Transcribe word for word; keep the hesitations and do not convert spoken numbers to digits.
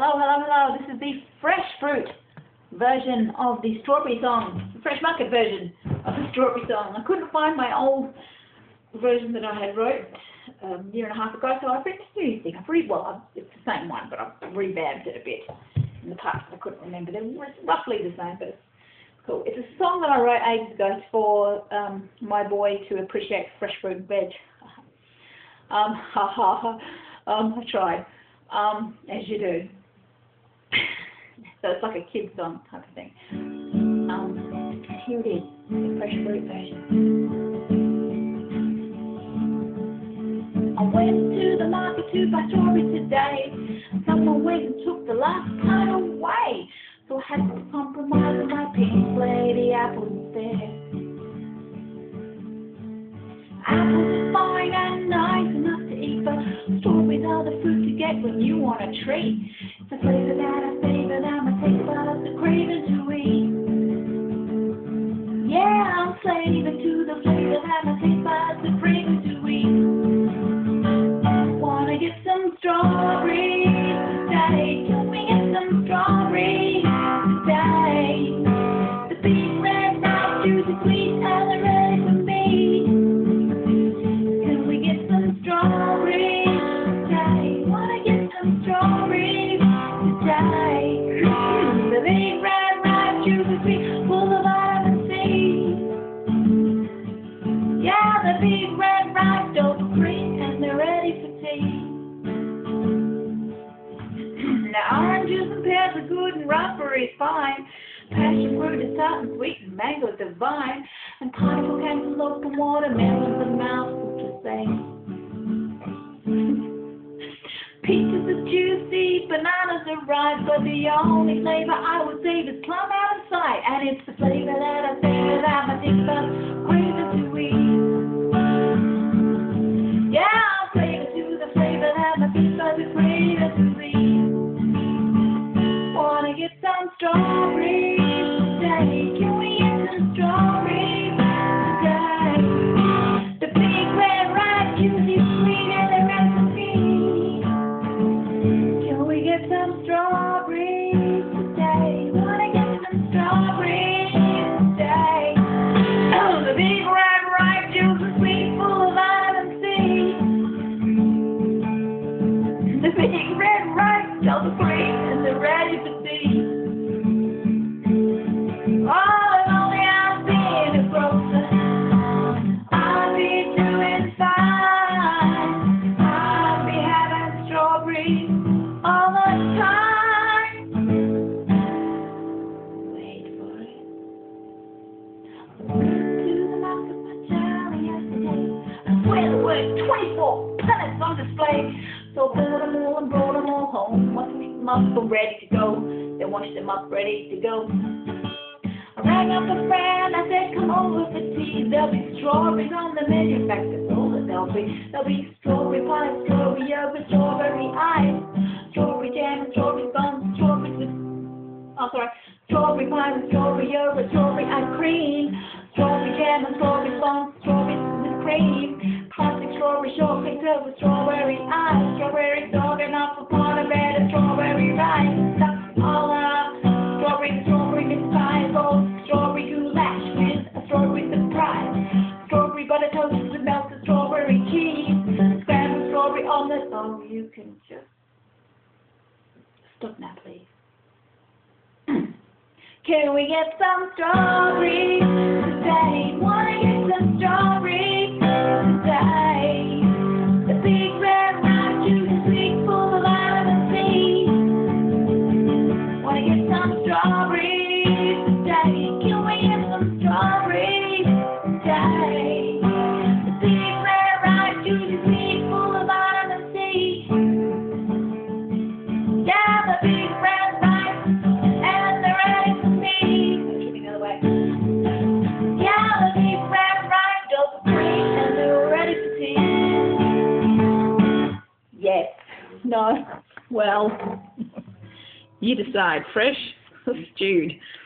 Hello, hello, hello. This is the fresh fruit version of the strawberry song, the fresh market version of the strawberry song. I couldn't find my old version that I had wrote a year and a half ago, so I've written a new thing. I've read, well, it's the same one, but I've revamped it a bit. In the past, I couldn't remember them. It's roughly the same, but it's cool. It's a song that I wrote ages ago for um, my boy to appreciate fresh fruit and veg. um, ha ha ha. Um, I tried. Um, as you do. So it's like a kid's song type of thing. Um, here it is, the fresh fruit version. I went to the market to buy strawberries today. Someone went and took the last kind away. So I had to compromise with my pink lady apples there. Apples are fine and nice enough to eat, but strawberries are the fruit to get when you want a treat. It's a flavor that I savor that my taste buds are craving to eat. Yeah, I'm slaving to the flavor that my taste buds are craving to eat. Wanna get some strawberries today? Can we get some strawberries today? The big red ripe juicy sweet and the red for me. Can we get some strawberries today? Wanna get some strawberries? The big red ripe juicy sweet, full of vitamin C. Yeah, the big red ripe dope green, and they're ready for tea. Now orange juice and pears are good, and raspberry is fine. Passion fruit is tart and sweet, and mango is divine. And pineapple, cantaloupe, and watermelons are mouthfuls to say. Peaches are juicy, bananas are ripe, but the only flavor I would save is plum out of sight. And it's the flavor that I savor that my taste buds craving to eat. Yeah, I'm craving to the flavor that my taste buds are craving to eat. Wanna get some strawberries today? Can we get some strawberries today? The big red ripe juicy sweet and the recipe. Can we get some strawberries today? Wanna get some strawberries today? Oh, the big red ripe juice is sweet, full of vitamin C. The big red ripe tells the green and they're ready for tea. Oh, if only I'd been a grocer, I'd be doing fine. I'd be having strawberries all the time. Wait for it. I went to the market with my Charlie yesterday. I swear there were twenty-four planets on display. So I bought them all and brought them all home. Once I picked them up, they were ready to go. They washed them up, ready to go. I rang up a friend, I said, come over for tea. There'll be strawberries on the menu. In fact, that's all that there'll be. There'll be strawberry pie, strawberry over, strawberry ice. Strawberry jam and strawberry buns, strawberry with, oh sorry, strawberry pie with strawberry yogurt, strawberry ice cream, strawberry jam and strawberry buns, strawberry with cream, classic strawberry shortcake served with strawberry ice, strawberry dog and apple pie, bread and strawberry rice, that's all up, strawberry, strawberry mince pies, or strawberry goulash with a strawberry surprise, strawberry butter toast with melted strawberry cheese, scrambled strawberry omelette. Oh, you can just stop now, please. Can we get some strawberries today? Wanna get some strawberries today? The big red ripe juice is sweet, full of vitamin C. Wanna get some strawberries today? Can we get some strawberries today? The big red ripe juice is sweet, full of vitamin C. No, well, you decide. Fresh or stewed?